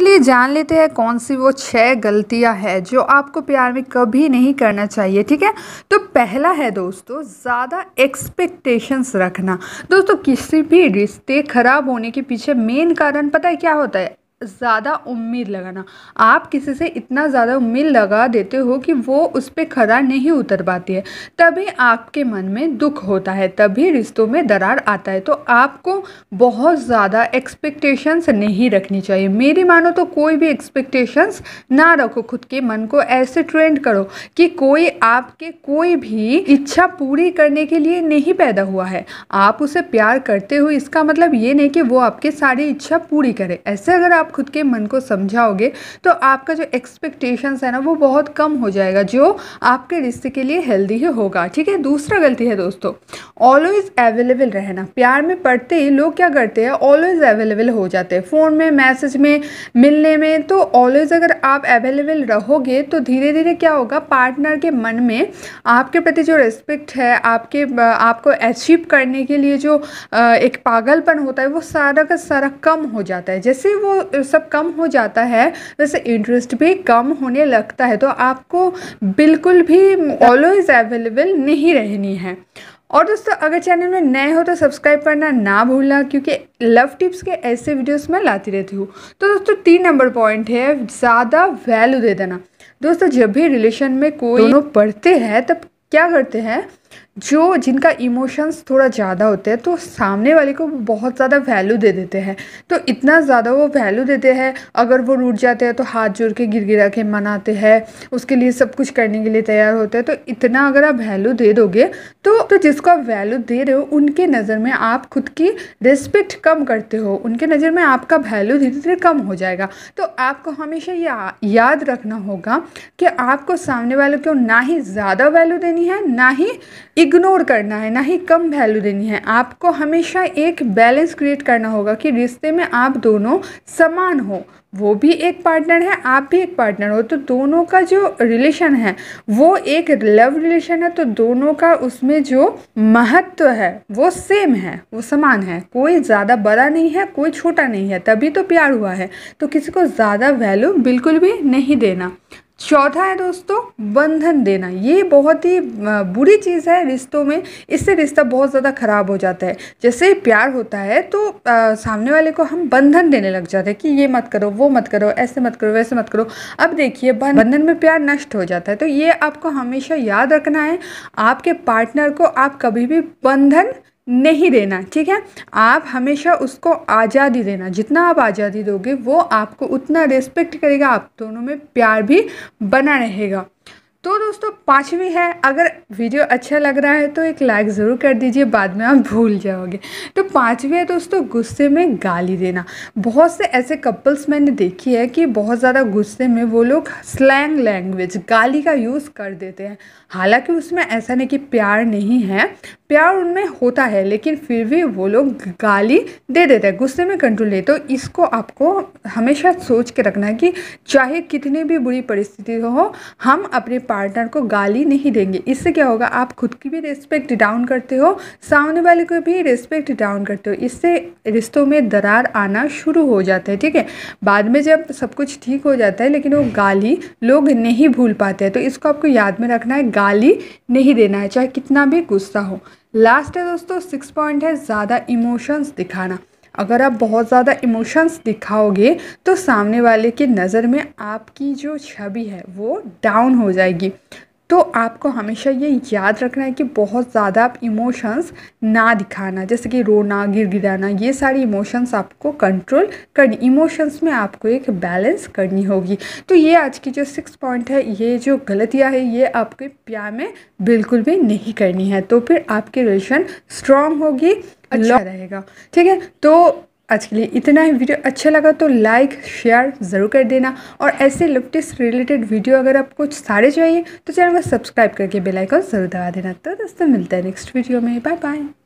चलिए जान लेते हैं कौन सी वो 6 गलतियां हैं जो आपको प्यार में कभी नहीं करना चाहिए। ठीक है, तो पहला है दोस्तों ज़्यादा एक्सपेक्टेशंस रखना। दोस्तों किसी भी रिश्ते खराब होने के पीछे मेन कारण पता है क्या होता है? ज़्यादा उम्मीद लगाना। आप किसी से इतना ज़्यादा उम्मीद लगा देते हो कि वो उस पर खरा नहीं उतर पाती है, तभी आपके मन में दुख होता है, तभी रिश्तों में दरार आता है। तो आपको बहुत ज़्यादा एक्सपेक्टेशंस नहीं रखनी चाहिए। मेरी मानो तो कोई भी एक्सपेक्टेशंस ना रखो। खुद के मन को ऐसे ट्रेंड करो कि कोई आपके कोई भी इच्छा पूरी करने के लिए नहीं पैदा हुआ है। आप उसे प्यार करते हो, इसका मतलब ये नहीं कि वो आपकी सारी इच्छा पूरी करे। ऐसे अगर आप खुद के मन को समझाओगे तो आपका जो एक्सपेक्टेशंस है ना वो बहुत कम हो जाएगा, जो आपके रिश्ते के लिए हेल्दी ही होगा। ठीक है, दूसरा गलती है दोस्तों ऑलवेज अवेलेबल रहना। प्यार में पड़ते ही लोग क्या करते हैं? ऑलवेज अवेलेबल हो जाते हैं, फ़ोन में, मैसेज में, मिलने में। तो ऑलवेज अगर आप अवेलेबल रहोगे तो धीरे धीरे क्या होगा, पार्टनर के मन में आपके प्रति जो रिस्पेक्ट है, आपके आपको अचीव करने के लिए जो एक पागलपन होता है वो सारा का सारा कम हो जाता है। जैसे वो सब कम हो जाता है वैसे इंटरेस्ट भी कम होने लगता है। तो आपको बिल्कुल भी ऑलवेज अवेलेबल नहीं रहनी है। और दोस्तों अगर चैनल में नए हो तो सब्सक्राइब करना ना भूलना, क्योंकि लव टिप्स के ऐसे वीडियोस मैं लाती रहती हूँ। तो दोस्तों 3 नंबर पॉइंट है ज़्यादा वैल्यू दे देना। दोस्तों जब भी रिलेशन में कोई दोनों पढ़ते हैं तब क्या करते हैं, जो जिनका इमोशंस थोड़ा ज़्यादा होते हैं तो सामने वाले को बहुत ज़्यादा वैल्यू दे देते हैं। तो इतना ज़्यादा वो वैल्यू देते हैं, अगर वो रूठ जाते हैं तो हाथ जोड़ के गिरगिरा के मनाते हैं, उसके लिए सब कुछ करने के लिए तैयार होते हैं। तो इतना अगर आप वैल्यू दे दोगे तो जिसको आप वैल्यू दे रहे हो उनके नज़र में आप खुद की रिस्पेक्ट कम करते हो, उनके नज़र में आपका वैल्यू धीरे धीरे कम हो जाएगा। तो आपको हमेशा याद रखना होगा कि आपको सामने वाले को ना ही ज़्यादा वैल्यू देनी है, ना ही इग्नोर करना है, ना ही कम वैल्यू देनी है। आपको हमेशा एक बैलेंस क्रिएट करना होगा कि रिश्ते में आप दोनों समान हो, वो भी एक पार्टनर है, आप भी एक पार्टनर हो। तो दोनों का जो रिलेशन है वो एक लव रिलेशन है, तो दोनों का उसमें जो महत्व है वो सेम है, वो समान है। कोई ज़्यादा बड़ा नहीं है, कोई छोटा नहीं है, तभी तो प्यार हुआ है। तो किसी को ज़्यादा वैल्यू बिल्कुल भी नहीं देना। चौथा है दोस्तों बंधन देना। ये बहुत ही बुरी चीज़ है रिश्तों में, इससे रिश्ता बहुत ज़्यादा ख़राब हो जाता है। जैसे प्यार होता है तो सामने वाले को हम बंधन देने लग जाते हैं कि ये मत करो, वो मत करो, ऐसे मत करो, वैसे मत करो। अब देखिए बंधन में प्यार नष्ट हो जाता है। तो ये आपको हमेशा याद रखना है, आपके पार्टनर को आप कभी भी बंधन नहीं देना। ठीक है, आप हमेशा उसको आज़ादी देना। जितना आप आज़ादी दोगे वो आपको उतना रिस्पेक्ट करेगा, आप दोनों में प्यार भी बना रहेगा। तो दोस्तों 5वीं है, अगर वीडियो अच्छा लग रहा है तो एक लाइक ज़रूर कर दीजिए, बाद में आप भूल जाओगे। तो 5वीं है दोस्तों गुस्से में गाली देना। बहुत से ऐसे कपल्स मैंने देखी है कि बहुत ज़्यादा गुस्से में वो लोग स्लैंग लैंग्वेज, गाली का यूज़ कर देते हैं। हालांकि उसमें ऐसा नहीं कि प्यार नहीं है, प्यार उनमें होता है, लेकिन फिर भी वो लोग गाली दे देते हैं, गुस्से में कंट्रोल नहीं। तो इसको आपको हमेशा सोच के रखना है कि चाहे कितनी भी बुरी परिस्थिति हो, हम अपने पार्टनर को गाली नहीं देंगे। इससे क्या होगा, आप खुद की भी रिस्पेक्ट डाउन करते हो, सामने वाले को भी रिस्पेक्ट डाउन करते हो। इससे रिश्तों में दरार आना शुरू हो जाता है। ठीक है, बाद में जब सब कुछ ठीक हो जाता है, लेकिन वो गाली लोग नहीं भूल पाते हैं। तो इसको आपको याद में रखना है, गाली नहीं देना है चाहे कितना भी गुस्सा हो। लास्ट है दोस्तों 6 पॉइंट है ज़्यादा इमोशंस दिखाना। अगर आप बहुत ज़्यादा इमोशंस दिखाओगे तो सामने वाले की नज़र में आपकी जो छवि है वो डाउन हो जाएगी। तो आपको हमेशा ये याद रखना है कि बहुत ज़्यादा आप इमोशंस ना दिखाना, जैसे कि रोना, गिड़गिड़ाना, ये सारी इमोशंस आपको कंट्रोल करनी, इमोशंस में आपको एक बैलेंस करनी होगी। तो ये आज की जो 6 पॉइंट है, ये जो गलतियां है, ये आपके प्यार में बिल्कुल भी नहीं करनी है। तो फिर आपकी रिलेशन स्ट्रांग होगी, अच्छा रहेगा। ठीक है, तो आज के लिए इतना ही। वीडियो अच्छा लगा तो लाइक शेयर ज़रूर कर देना, और ऐसे लव टिप्स रिलेटेड वीडियो अगर आपको सारे चाहिए तो चैनल को सब्सक्राइब करके बेल आइकन ज़रूर दबा देना। तो दोस्तों मिलते हैं नेक्स्ट वीडियो में, बाय बाय।